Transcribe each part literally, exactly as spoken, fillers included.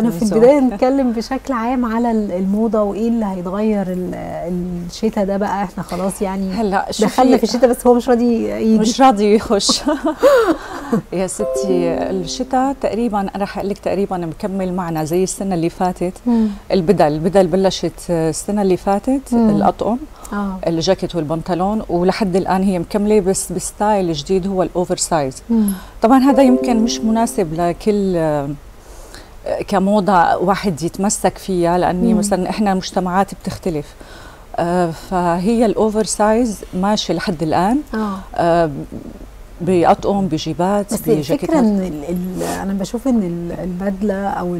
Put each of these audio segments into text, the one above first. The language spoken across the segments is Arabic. أنا في البداية نتكلم بشكل عام على الموضة وإيه اللي هيتغير الشتاء ده بقى. إحنا خلاص يعني هلا دخلنا في الشتاء، بس هو مش راضي مش راضي يخش. يا ستي الشتاء تقريبا أنا رح أقول لك تقريبا مكمل معنا زي السنة اللي فاتت. البدل البدل بلشت السنة اللي فاتت، الأطقم آه. الجاكيت والبنطلون، ولحد الآن هي مكملة بس بستايل جديد هو الأوفر سايز. طبعا هذا يمكن مش مناسب لكل كموضة واحد يتمسك فيها، لأني مم. مثلا إحنا المجتمعات بتختلف، آه فهي الأوفر سايز ماشي لحد الآن، آه. آه بأطقم بجيبات بجاكيتات. الفكرة إن أنا بشوف إن البدلة أو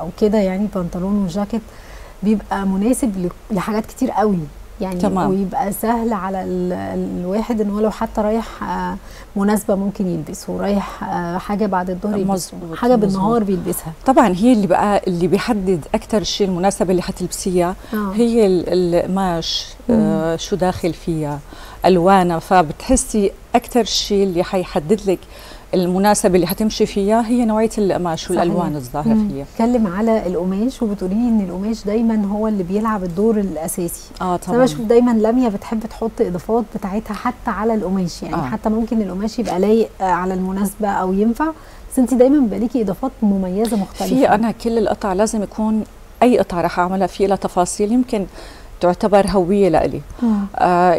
أو كده يعني بنطلون وجاكيت بيبقى مناسب لحاجات كتير قوي يعني، تمام. ويبقى سهل على الواحد ان هو لو حتى رايح آه مناسبه ممكن يلبسه، رايح آه حاجه بعد الظهر يلبسه، حاجه مزبوط. بالنهار بيلبسها. طبعا هي اللي بقى اللي بيحدد اكثر شيء المناسبه اللي حتلبسيها آه. هي القماش آه شو داخل فيها، الوانها، فبتحسي اكثر شيء اللي حيحدد لك المناسبه اللي حتمشي فيها هي نوعيه القماش والالوان الظاهره فيها. بتكلم على القماش وبتقولي ان القماش دايما هو اللي بيلعب الدور الاساسي. اه طبعا انا بشوف دايما لميا بتحب تحط اضافات بتاعتها حتى على القماش يعني آه. حتى ممكن القماش يبقى لايق على المناسبه او ينفع، بس انت دايما بيبقى ليكي اضافات مميزه مختلفه. في انا كل القطع لازم يكون اي قطعه راح اعملها فيه لها تفاصيل يمكن تعتبر هويه لإلي. آه آه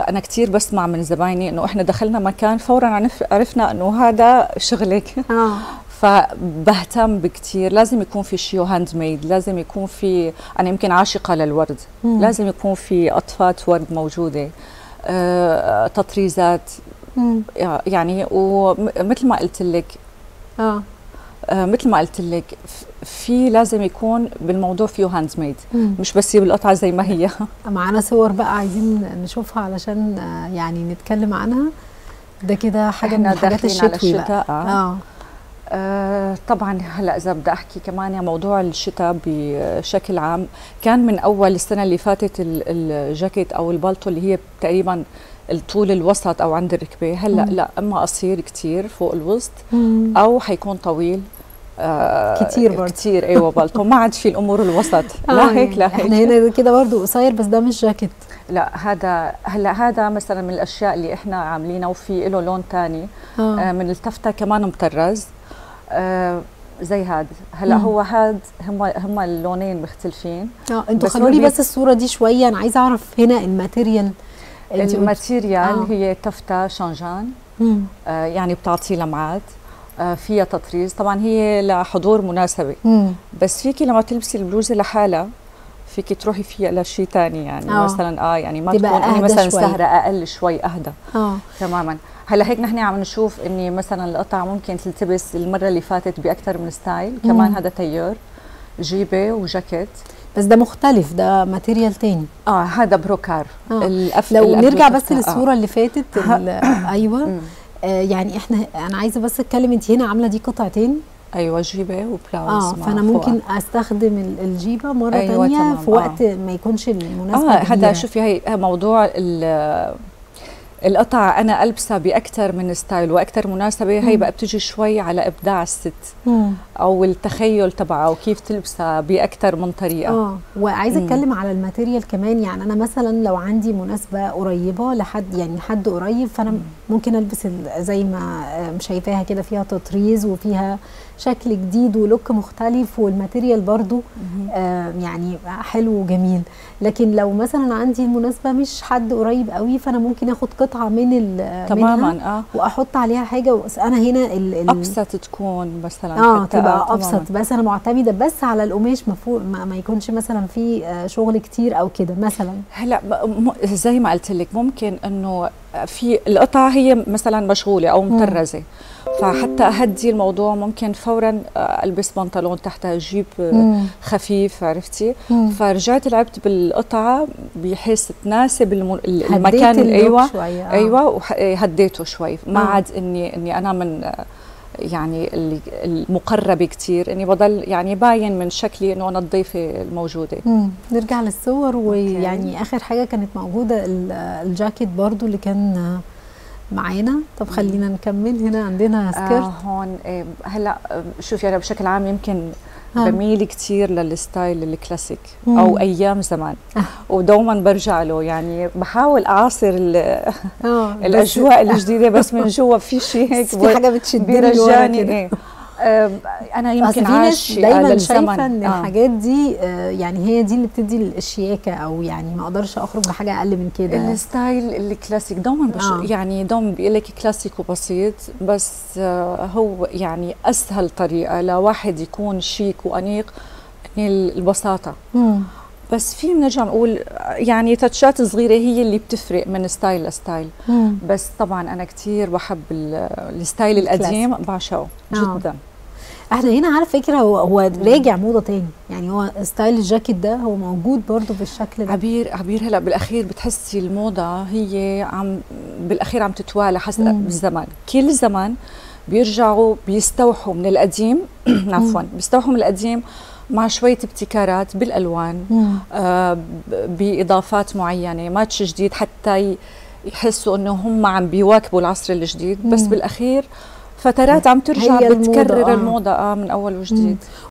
انا كثير بسمع من زبايني انه احنا دخلنا مكان فورا عرفنا انه هذا شغلك. آه. فبهتم بكثير، لازم يكون في شيء هاند ميد، لازم يكون في، انا يمكن عاشقه للورد، مم. لازم يكون في اطفات ورد موجوده، آه تطريزات، مم. يعني ومثل ما قلت لك اه آه مثل ما قلت لك في لازم يكون بالموضوع فيه هاند ميد، مش بس يجيب القطعه زي ما هي. معانا صور بقى عايزين نشوفها علشان يعني نتكلم عنها. ده كده حاجه من الحاجات الشتوي بقى. آه. آه طبعا هلا اذا بدي احكي كمان يا موضوع الشتاء بشكل عام، كان من اول السنه اللي فاتت الجاكيت او البلطو اللي هي تقريبا الطول الوسط او عند الركبه، هلا لا، اما قصير كثير فوق الوسط مم. او حيكون طويل آه كتير برضه كتير. ايوه بلطو ما عاد في الامور الوسط. لا هيك لا هيك، احنا هنا كده برضه قصير بس ده مش جاكيت. لا هذا هلا هذا مثلا من الاشياء اللي احنا عاملينها وفي له لون ثاني آه. آه من التفته كمان مطرز آه زي هاد. هلا هو هاد هم هم اللونين مختلفين اه. انتوا خلوا لي بس الصوره دي شويه، انا عايزه اعرف هنا الماتيريال. الماتيريال آه. هي تفته شانجان آه يعني بتعطي لمعات فيها تطريز، طبعا هي لحضور مناسبه مم. بس فيكي لما تلبسي البلوزه لحالها فيكي تروحي فيها لشيء ثاني يعني أوه. مثلا اه يعني ما تكون اني مثلا سهره اقل شوي اهدى اه تماما. هلا هيك نحن عم نشوف اني مثلا القطع ممكن تلتبس المره اللي فاتت باكثر من ستايل، كمان هذا تيار جيبه وجاكيت بس ده مختلف، ده ماتيريال تاني اه هذا بروكار آه. الأف... لو نرجع بس للصوره آه. اللي فاتت ال... ايوه مم. يعني احنا انا عايزه بس اتكلم، انت هنا عامله دي قطعتين ايوه جيبه وبلاوز اه، فانا ممكن استخدم الجيبه مره أيوة ثانيه في وقت آه. ما يكونش المناسبه اه. هذا شوفي هي موضوع القطع انا البسها باكثر من ستايل واكثر مناسبه، هي بقى بتجي شوي على ابداع الست مم. او التخيل تبعها وكيف تلبسها باكثر من طريقه اه. وعايزه اتكلم على الماتيريال كمان، يعني انا مثلا لو عندي مناسبه قريبه لحد يعني حد قريب، فانا مم. ممكن البس زي ما شايفاها كده فيها تطريز وفيها شكل جديد ولوك مختلف، والماتيريال برضو آه يعني حلو وجميل. لكن لو مثلا عندي مناسبه مش حد قريب قوي، فانا ممكن اخد قطعه من تماما اه واحط عليها حاجه انا هنا ال ال ابسط تكون مثلا اه تبقى ابسط، بس انا معتمده بس على القماش، مفروض ما, ما يكونش مثلا في شغل كتير او كده مثلا. هلا زي ما قلت لك ممكن انه في القطعه هي مثلا مشغوله او مطرزه، فحتى اهدي الموضوع ممكن فورا البس بنطلون تحتها جيب خفيف عرفتي مم. فرجعت لعبت بالقطعه بحيث تناسب المكان ايوه آه. ايوه وهديته شوي ما آه. عاد اني اني انا من يعني المقربه كثير، اني بضل يعني باين من شكلي انه انا الضيفه الموجوده مم. نرجع للصور ويعني أوكي. اخر حاجه كانت موجوده الجاكيت برضو اللي كان معانا. طب خلينا نكمل. هنا عندنا سكيرت آه هون. هلا شوفي انا بشكل عام يمكن بميل كثير للستايل الكلاسيك او ايام زمان، ودوما برجع له، يعني بحاول اعاصر الاجواء الجديده، بس من جوا في شيء هيك في حاجه بتشدني بيرجعني. انا يمكن عايشه دايما شايفه ان آه. الحاجات دي آه يعني هي دي اللي بتدي الشياكه، او يعني ما اقدرش اخرج بحاجه اقل من كده. الستايل الكلاسيك دوما آه. يعني دوما بيقول لك كلاسيك وبسيط، بس آه هو يعني اسهل طريقه لواحد يكون شيك وانيق البساطه. مم. بس في بنرجع نقول يعني تاتشات صغيره هي اللي بتفرق من ستايل لستايل. مم. بس طبعا انا كثير بحب الستايل القديم، بعشقه آه. جدا. احنا هنا على فكره هو هو راجع موضه تاني، يعني هو ستايل الجاكيت ده هو موجود برضه بالشكل ده. عبير عبير هلا بالاخير بتحسي الموضه هي عم بالاخير عم تتوالى حسب الزمان، كل زمان بيرجعوا بيستوحوا من القديم عفوا بيستوحوا من القديم مع شويه ابتكارات بالالوان، آه باضافات معينه، ماتش جديد حتى يحسوا انه هم عم بيواكبوا العصر الجديد، بس بالاخير فترات عم ترجع بتكرر الموضة, آه. الموضة آه من أول وجديد.